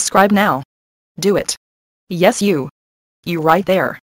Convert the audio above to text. Subscribe now. Do it. Yes, you. You right there.